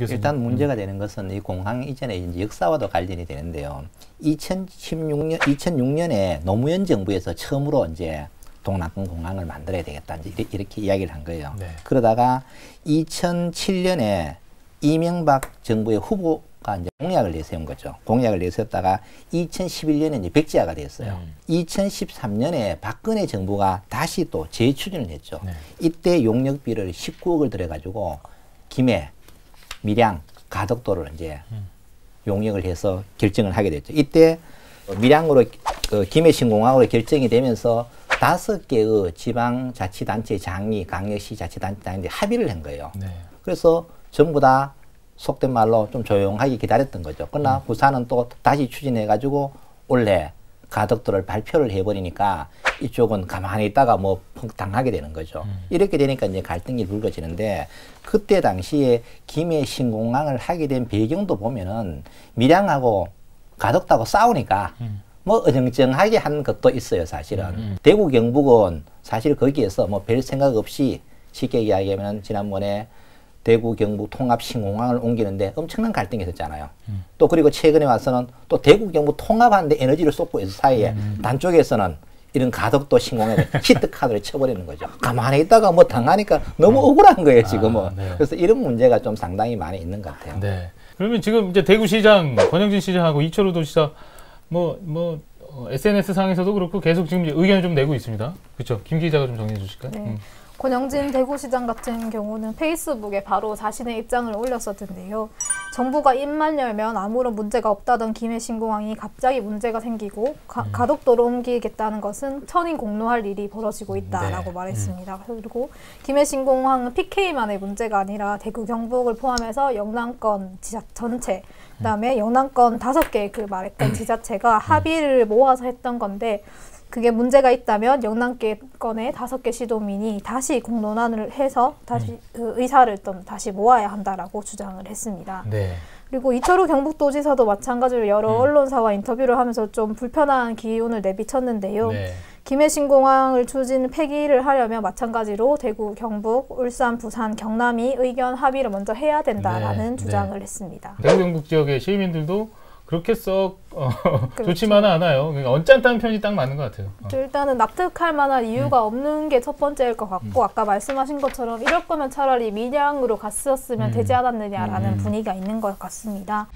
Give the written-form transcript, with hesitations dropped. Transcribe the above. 교수님. 일단 문제가 되는 것은 이 공항 이전의 이제 역사와도 관련이 되는데요. 2006년에 노무현 정부에서 처음으로 이제 동남권 공항을 만들어야 되겠다 이렇게 이야기를 한 거예요. 네. 그러다가 2007년에 이명박 정부의 후보가 이제 공약을 내세운 거죠. 공약을 내세웠다가 2011년에 이제 백지화가 됐어요. 2013년에 박근혜 정부가 다시 또 재추진을 했죠. 네. 이때 용역비를 19억을 들여가지고 김해, 밀양, 가덕도를 이제 용역을 해서 결정을 하게 됐죠. 이때 밀양으로 김해 신공항으로 결정이 되면서 5개의 지방자치단체 장이, 광역시 자치단체 합의를 한 거예요. 네. 그래서 전부 다 속된 말로 좀 조용하게 기다렸던 거죠. 그러나 부산은 또 다시 추진해가지고 올해 가덕도를 발표를 해버리니까 이쪽은 가만히 있다가 뭐 당하게 되는 거죠. 이렇게 되니까 이제 갈등이 불거지는데 그때 당시에 김해 신공항을 하게 된 배경도 보면은 밀양하고 가덕도하고 싸우니까 뭐 어정쩡하게 한 것도 있어요, 사실은. 대구 경북은 사실 거기에서 뭐 별 생각 없이 쉽게 이야기하면 지난번에 대구 경북 통합 신공항을 옮기는데 엄청난 갈등이 있었잖아요. 또 그리고 최근에 와서는 또 대구 경북 통합하는데 에너지를 쏟고 있는 사이에 단쪽에서는 이런 가덕도 신공항에 히트카드를 쳐버리는 거죠. 가만히 있다가 뭐 당하니까 너무 억울한 거예요, 지금은. 아, 네. 그래서 이런 문제가 좀 상당히 많이 있는 것 같아요. 네. 그러면 지금 이제 대구시장, 권영진 시장하고 이철우 도시사 SNS 상에서도 그렇고 계속 지금 의견을 좀 내고 있습니다. 그렇죠? 김 기자가 좀 정리해 주실까요? 네. 권영진 대구시장 같은 경우는 페이스북에 바로 자신의 입장을 올렸었는데요. 정부가 입만 열면 아무런 문제가 없다던 김해 신공항이 갑자기 문제가 생기고 가덕도로 옮기겠다는 것은 천인공노할 일이 벌어지고 있다라고 말했습니다. 그리고 김해 신공항은 PK만의 문제가 아니라 대구 경북을 포함해서 영남권 지자 전체, 그다음에 영남권 5개 그 말했던 지자체가 합의를 모아서 했던 건데 그게 문제가 있다면 영남권의 5개 시도민이 다시 공론화를 해서 다시 그 의사를 좀 다시 모아야 한다라고 주장을 했습니다. 네. 그리고 이철우 경북도지사도 마찬가지로 여러 언론사와 인터뷰를 하면서 좀 불편한 기운을 내비쳤는데요. 네. 김해 신공항을 추진 폐기를 하려면 마찬가지로 대구, 경북, 울산, 부산, 경남이 의견 합의를 먼저 해야 된다라는 주장을 했습니다. 대구, 경북 지역의 시민들도 그렇게 썩 좋지만은 않아요. 그러니까 언짢다는 편이 딱 맞는 것 같아요. 일단은 납득할 만한 이유가 없는 게 첫 번째일 것 같고 아까 말씀하신 것처럼 이럴 거면 차라리 밀양으로 갔었으면 되지 않았느냐라는 분위기가 있는 것 같습니다.